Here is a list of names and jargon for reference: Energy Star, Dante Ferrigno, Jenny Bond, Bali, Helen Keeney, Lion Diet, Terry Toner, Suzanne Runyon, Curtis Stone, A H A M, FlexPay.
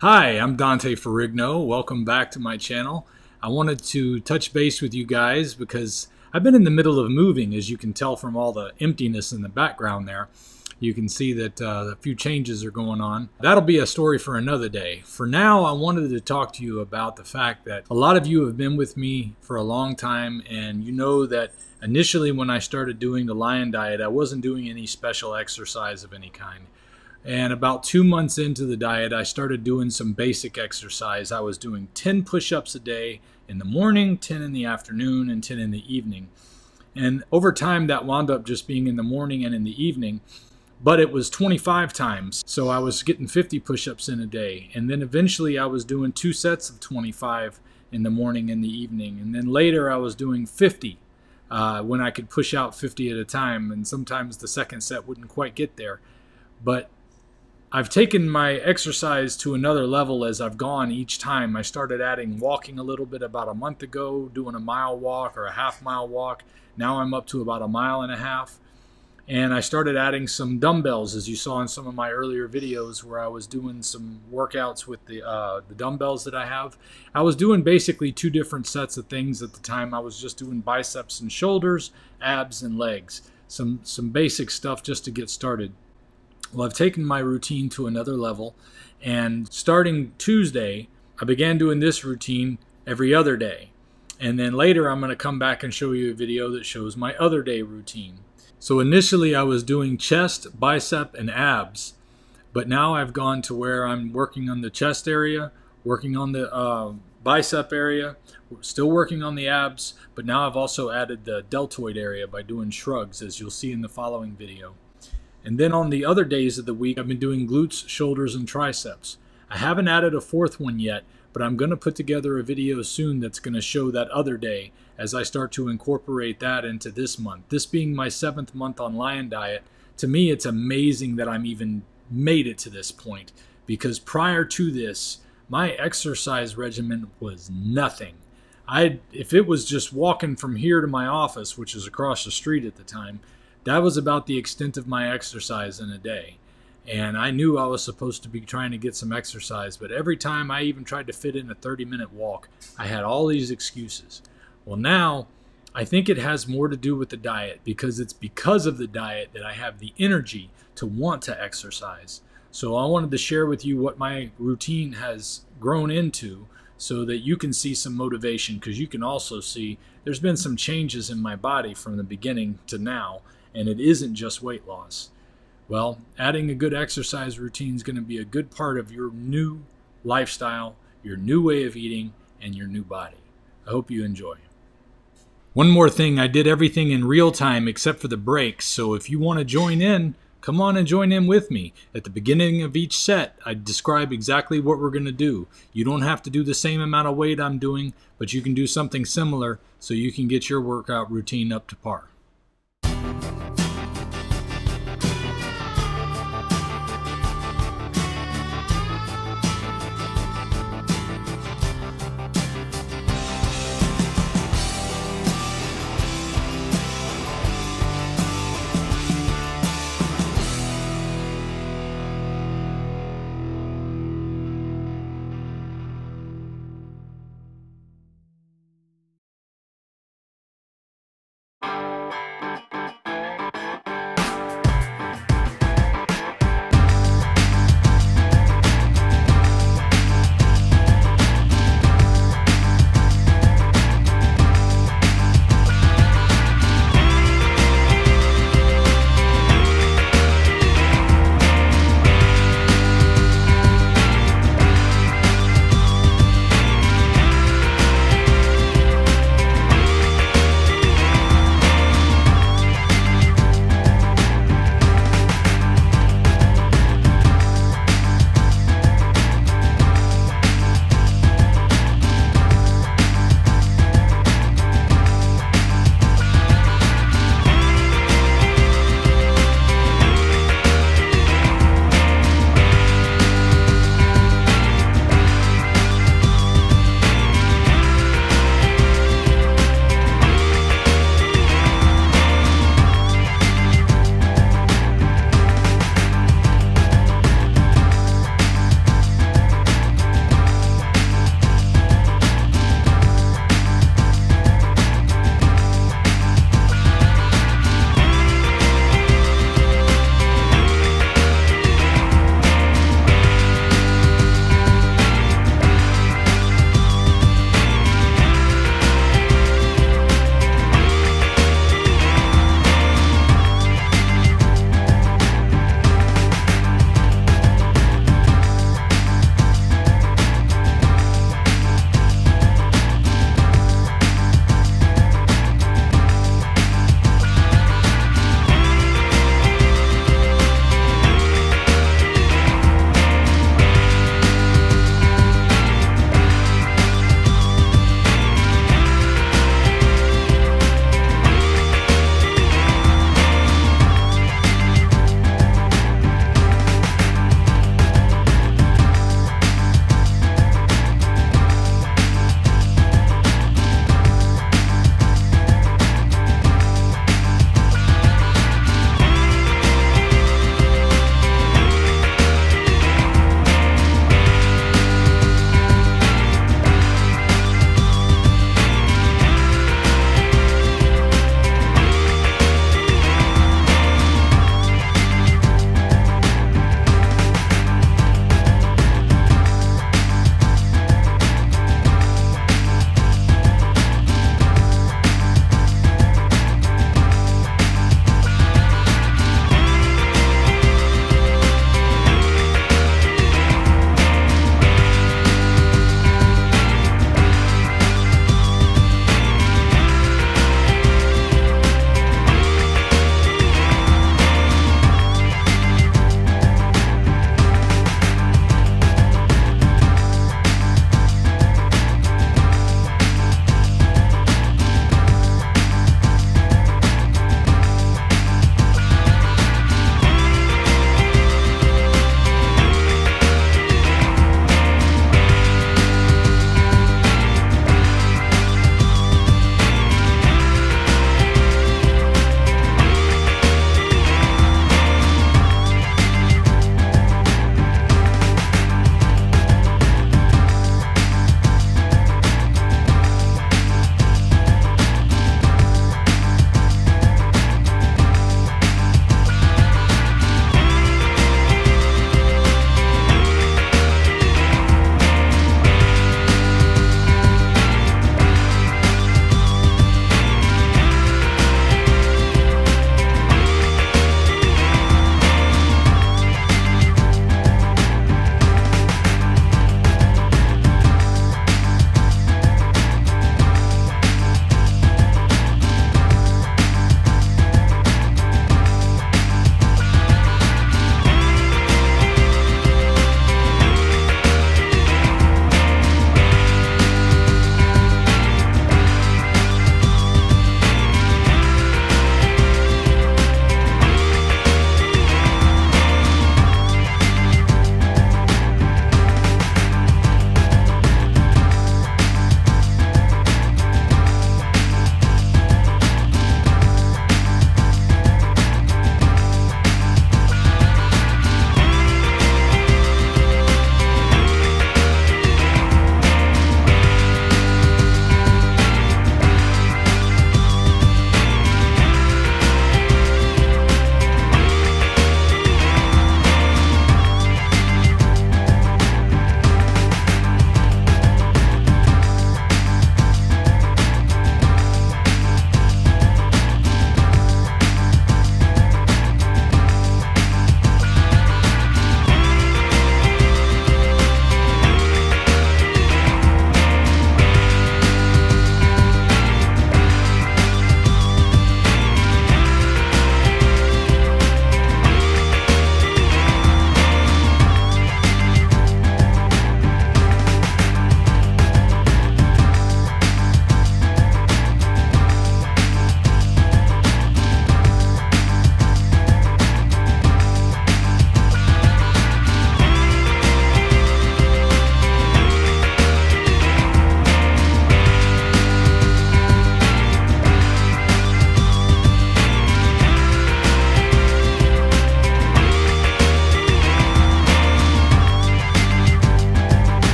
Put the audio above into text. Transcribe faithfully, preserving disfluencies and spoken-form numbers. Hi, I'm Dante Ferrigno. Welcome back to my channel. I wanted to touch base with you guys because I've been in the middle of moving, as you can tell from all the emptiness in the background there. You can see that uh, a few changes are going on. That'll be a story for another day. For now, I wanted to talk to you about the fact that a lot of you have been with me for a long time, and you know that initially when I started doing the Lion Diet, I wasn't doing any special exercise of any kind. And about two months into the diet, I started doing some basic exercise. I was doing ten push-ups a day in the morning, ten in the afternoon, and ten in the evening. And over time, that wound up just being in the morning and in the evening, but it was twenty-five times. So I was getting fifty push-ups in a day. And then eventually I was doing two sets of twenty-five in the morning and the evening. And then later I was doing fifty uh, when I could push out fifty at a time. And sometimes the second set wouldn't quite get there. But I've taken my exercise to another level as I've gone each time. I started adding walking a little bit about a month ago, doing a mile walk or a half mile walk. Now I'm up to about a mile and a half. And I started adding some dumbbells, as you saw in some of my earlier videos where I was doing some workouts with the, uh, the dumbbells that I have. I was doing basically two different sets of things at the time. I was just doing biceps and shoulders, abs and legs, some, some basic stuff just to get started. Well, I've taken my routine to another level, and starting Tuesday, I began doing this routine every other day. And then later, I'm going to come back and show you a video that shows my other day routine. So initially, I was doing chest, bicep, and abs, but now I've gone to where I'm working on the chest area, working on the uh, bicep area, still working on the abs, but now I've also added the deltoid area by doing shrugs, as you'll see in the following video. And then on the other days of the week, I've been doing glutes, shoulders, and triceps. I haven't added a fourth one yet, but I'm going to put together a video soon that's going to show that other day as I start to incorporate that into this month. This being my seventh month on Lion Diet, to me it's amazing that I'm even made it to this point, because prior to this, my exercise regimen was nothing. I, if it was just walking from here to my office, which is across the street at the time, that was about the extent of my exercise in a day. And I knew I was supposed to be trying to get some exercise, but every time I even tried to fit in a thirty minute walk, I had all these excuses. Well, now I think it has more to do with the diet, because it's because of the diet that I have the energy to want to exercise. So I wanted to share with you what my routine has grown into so that you can see some motivation, because you can also see there's been some changes in my body from the beginning to now. And it isn't just weight loss. Well, adding a good exercise routine is going to be a good part of your new lifestyle, your new way of eating, and your new body. I hope you enjoy. One more thing, I did everything in real time except for the breaks, so if you want to join in, come on and join in with me. At the beginning of each set, I describe exactly what we're going to do. You don't have to do the same amount of weight I'm doing, but you can do something similar so you can get your workout routine up to par.